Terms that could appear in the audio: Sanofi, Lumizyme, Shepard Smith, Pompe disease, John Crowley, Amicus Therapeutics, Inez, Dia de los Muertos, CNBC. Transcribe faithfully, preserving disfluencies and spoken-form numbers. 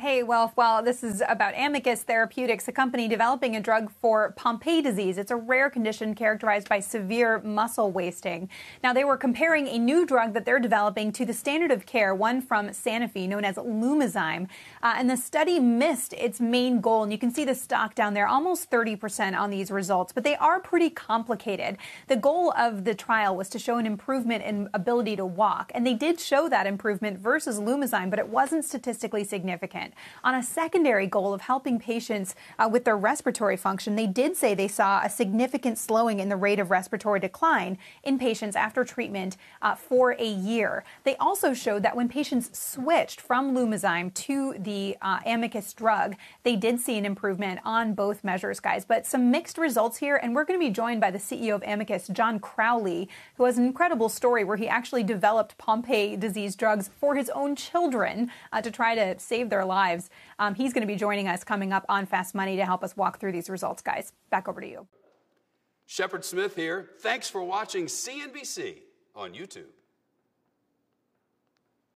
Hey, well, well, this is about Amicus Therapeutics, a company developing a drug for Pompe disease. It's a rare condition characterized by severe muscle wasting. Now, they were comparing a new drug that they're developing to the standard of care, one from Sanofi, known as Lumizyme. Uh, and the study missed its main goal. And you can see the stock down there, almost thirty percent on these results. But they are pretty complicated. The goal of the trial was to show an improvement in ability to walk. And they did show that improvement versus Lumizyme, but it wasn't statistically significant. On a secondary goal of helping patients uh, with their respiratory function, they did say they saw a significant slowing in the rate of respiratory decline in patients after treatment uh, for a year. They also showed that when patients switched from Lumizyme to the uh, Amicus drug, they did see an improvement on both measures, guys. But some mixed results here, and we're going to be joined by the C E O of Amicus, John Crowley, who has an incredible story where he actually developed Pompe disease drugs for his own children uh, to try to save their lives. lives. Um, he's going to be joining us coming up on Fast Money to help us walk through these results, guys. Back over to you. Shepard Smith here. Thanks for watching C N B C on YouTube.